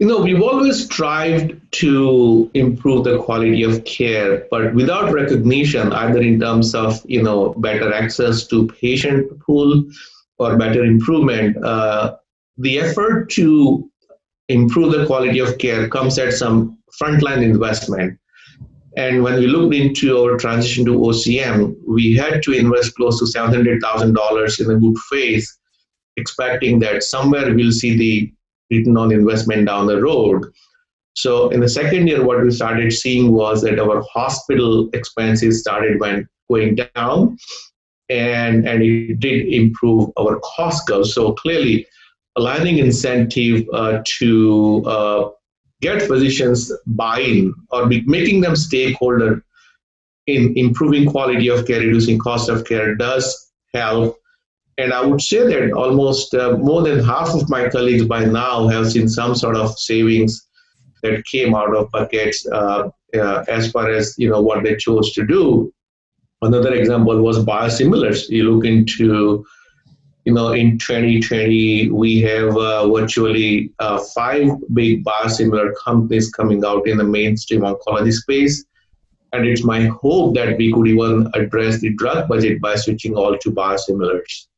You know, we've always strived to improve the quality of care, but without recognition, either in terms of, you know, better access to patient pool or better improvement, the effort to improve the quality of care comes at some frontline investment. And when we looked into our transition to OCM, we had to invest close to $700,000 in a good faith, expecting that somewhere we'll see the return on investment down the road. So in the second year, what we started seeing was that our hospital expenses started going down, and it did improve our cost curve. So clearly, aligning incentive to get physicians buy-in or making them stakeholder in improving quality of care, reducing cost of care does help. And I would say that almost more than half of my colleagues by now have seen some sort of savings that came out of buckets as far as, you know, what they chose to do. Another example was biosimilars. You look into, you know, in 2020, we have virtually 5 big biosimilar companies coming out in the mainstream oncology space. And it's my hope that we could even address the drug budget by switching all to biosimilars.